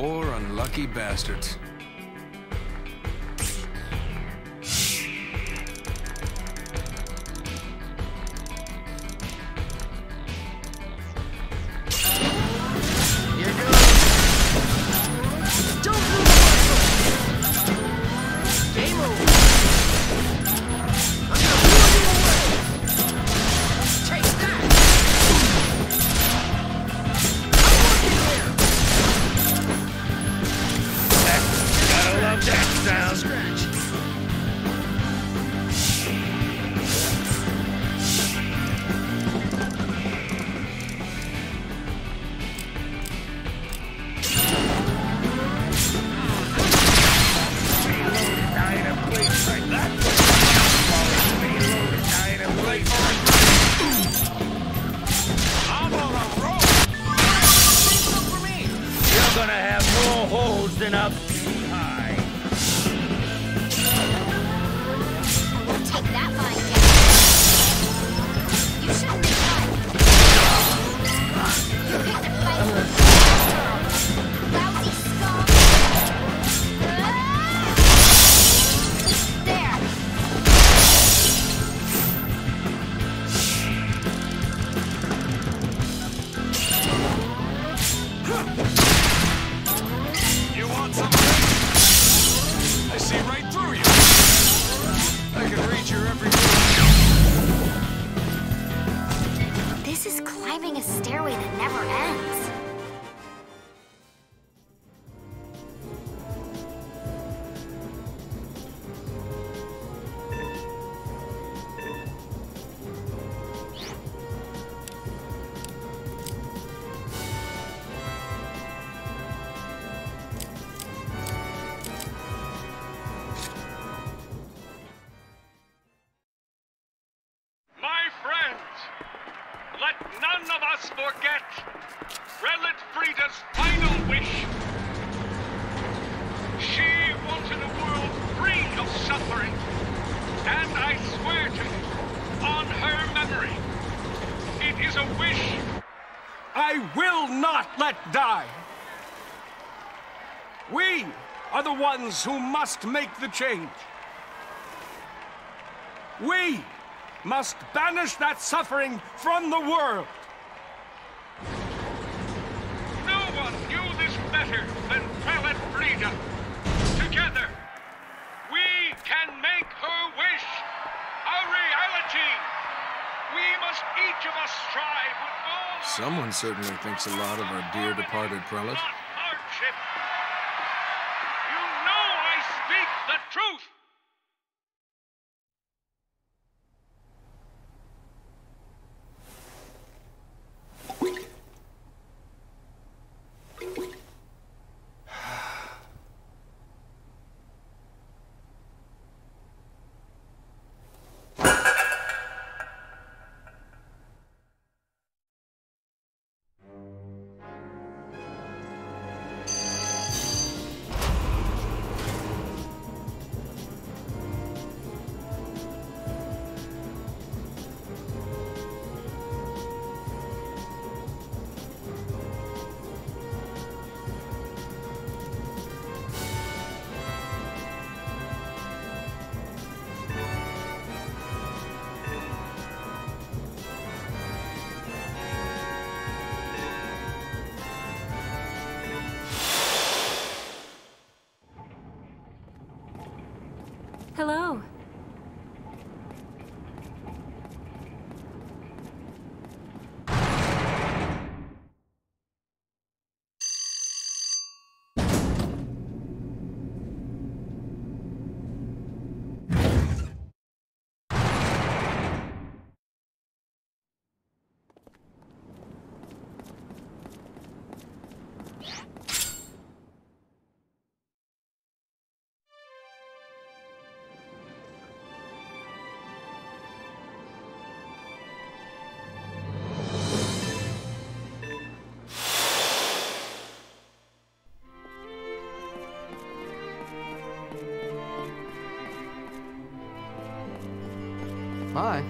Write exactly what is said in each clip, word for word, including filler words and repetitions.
Poor unlucky bastards. Forget Relit Frida's final wish. She wanted a world free of suffering, and I swear to you, on her memory, it is a wish I will not let die. We are the ones who must make the change. We must banish that suffering from the world. Better than Relit Frida. Together, we can make her wish a reality. We must each of us strive with all... Someone certainly thinks a lot of our dear departed prelate. Hardship. You know I speak the truth. Hello. Hi.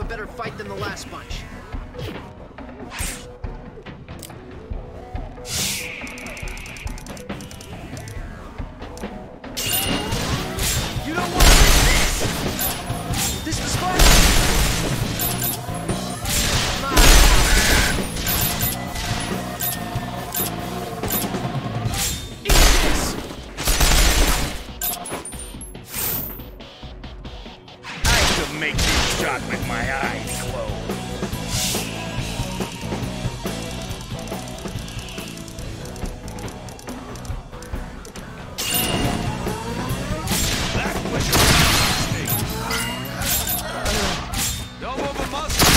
up a better fight than the last bunch. You don't want to miss this! This was fun! With my eyes closed. That was your mistake. Don't move a muscle.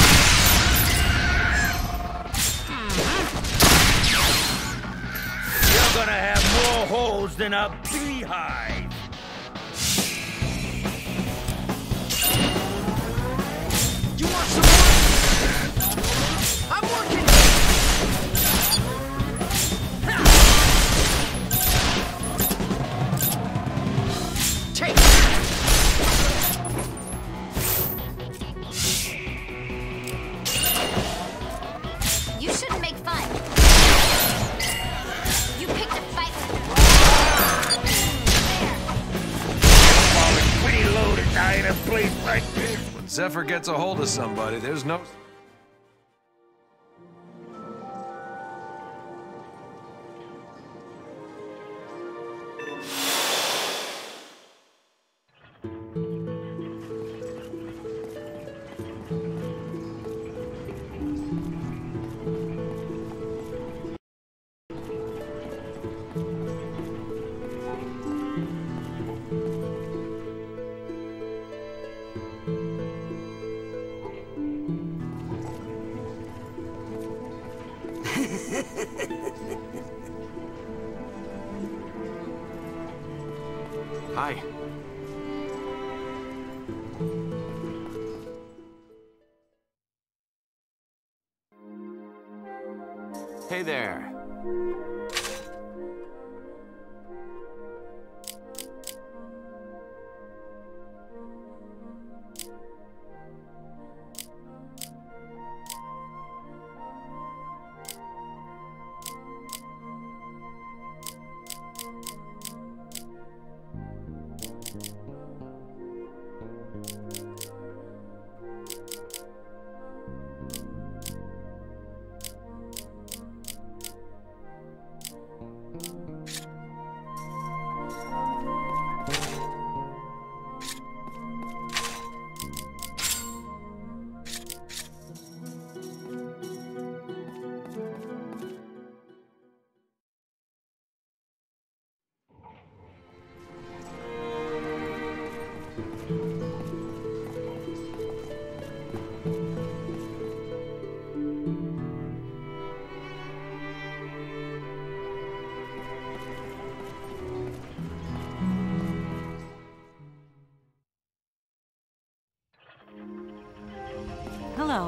You're gonna have more holes than a beehive. When Zephyr gets a hold of somebody, there's no... Hi. Hey there. Hello.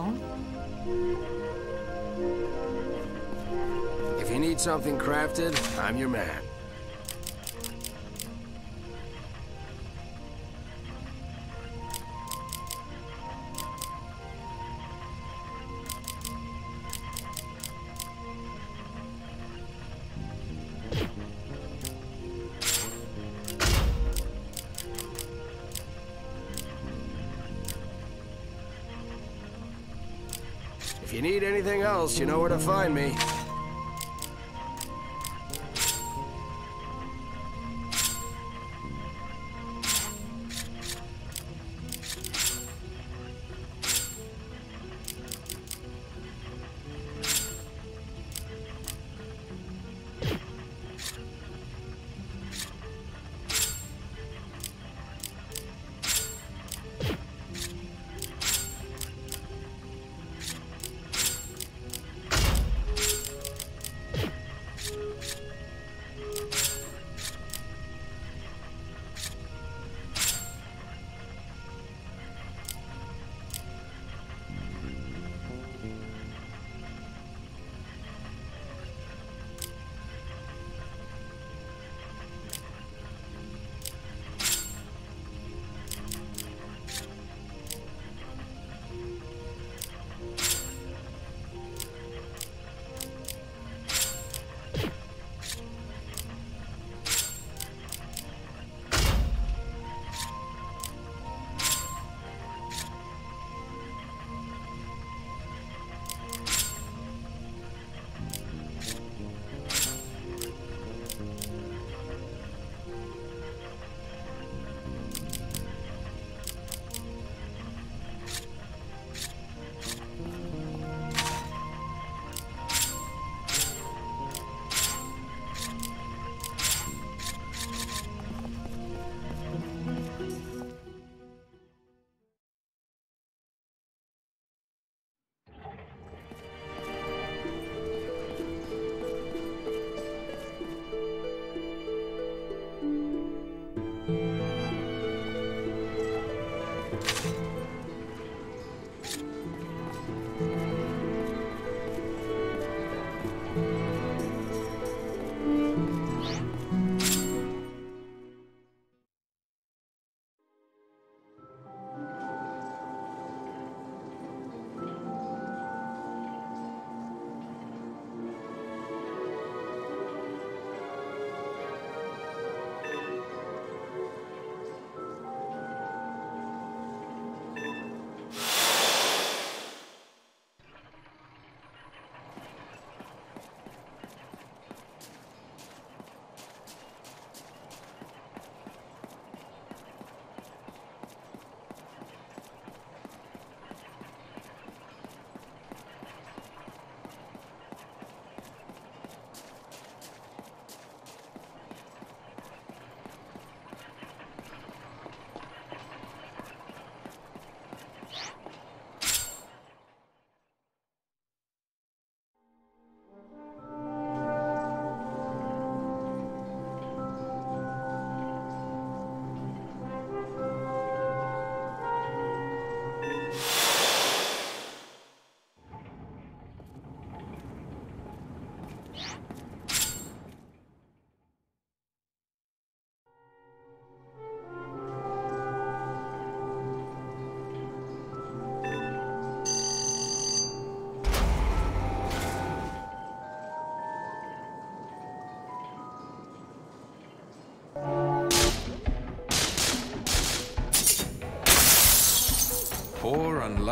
If you need something crafted, I'm your man. If you need anything else, you know where to find me.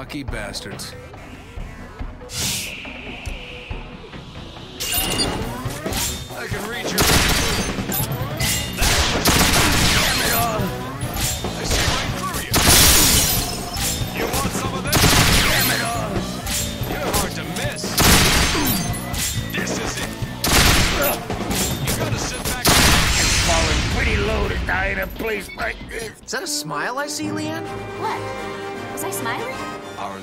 Lucky bastards. I can reach your... In a place like this. Is that a smile I see, Leanne? What? Was I smiling? Our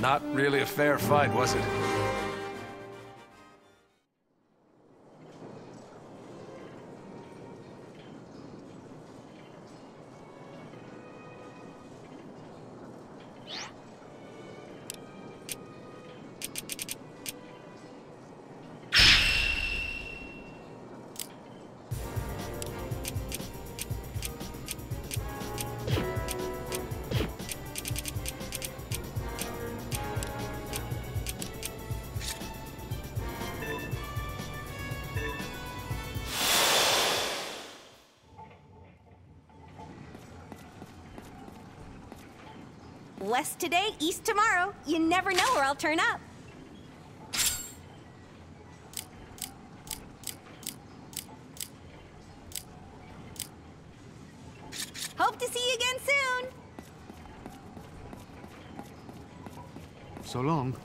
Not really a fair fight, was it? West today, east tomorrow. You never know where I'll turn up. Hope to see you again soon. So long.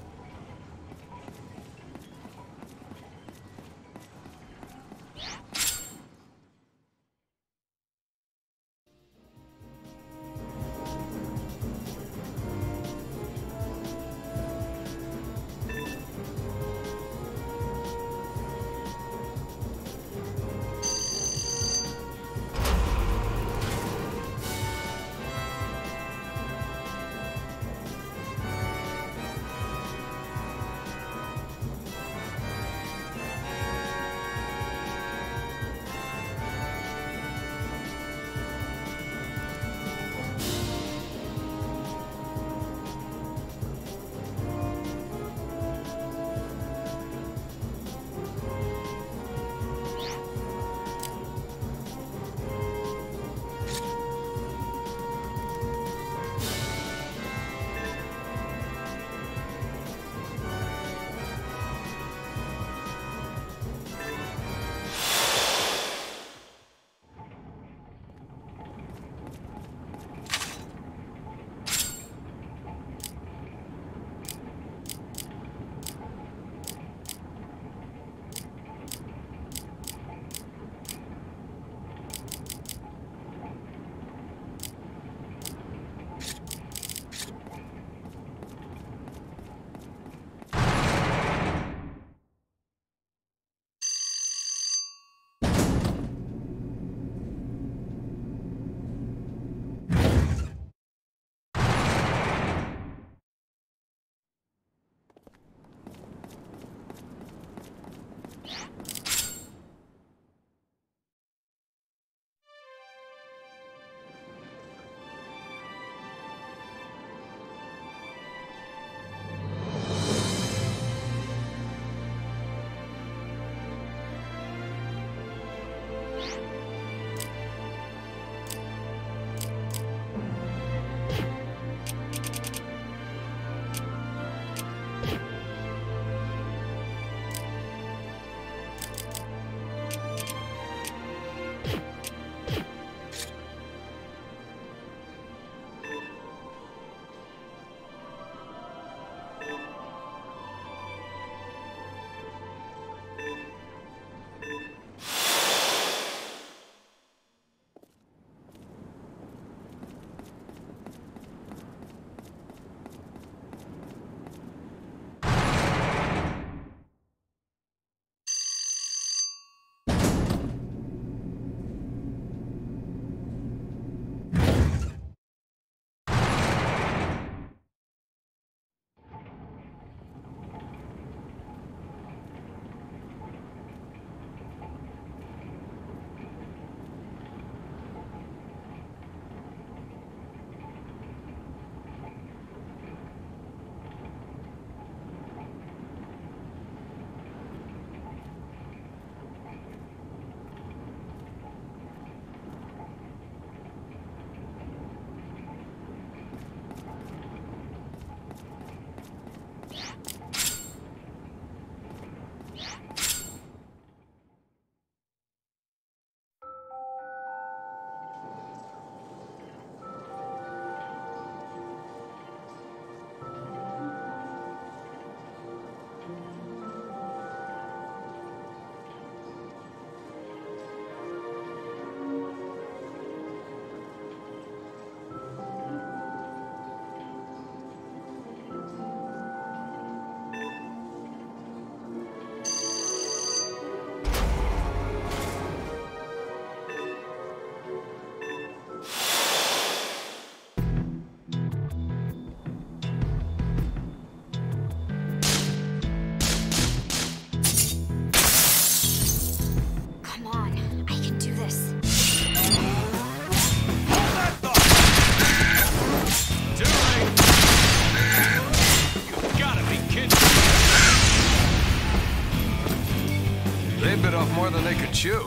They bit off more than they could chew.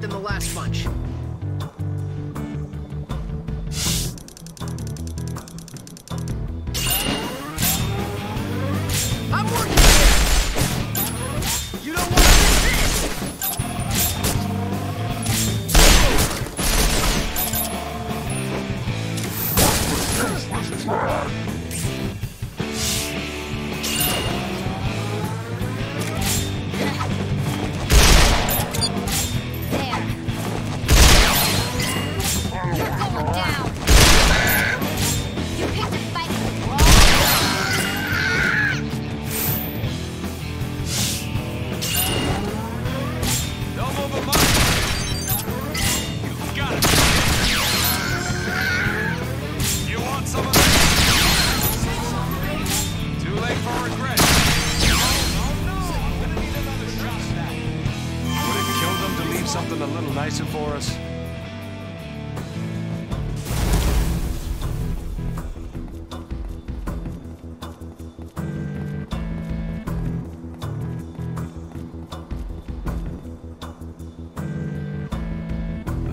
Than the last bunch.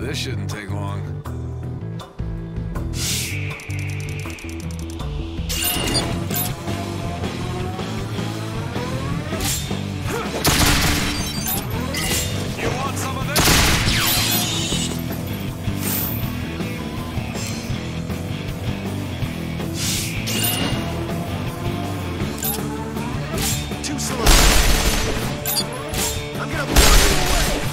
This shouldn't take long. You want some of this? Too slow. I'm gonna blow you away.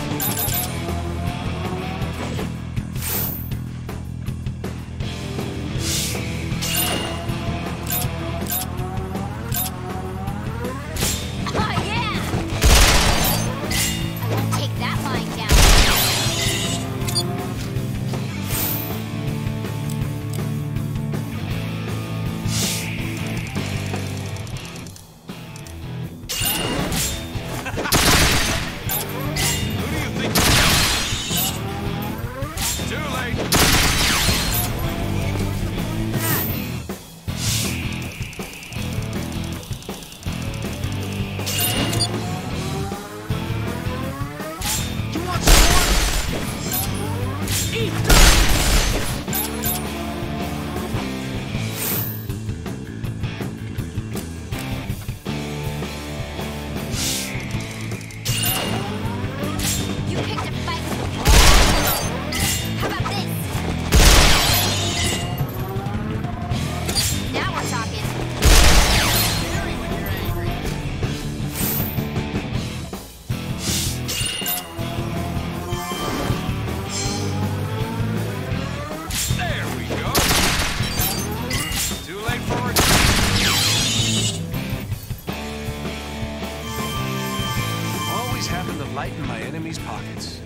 Lighten my enemy's pockets.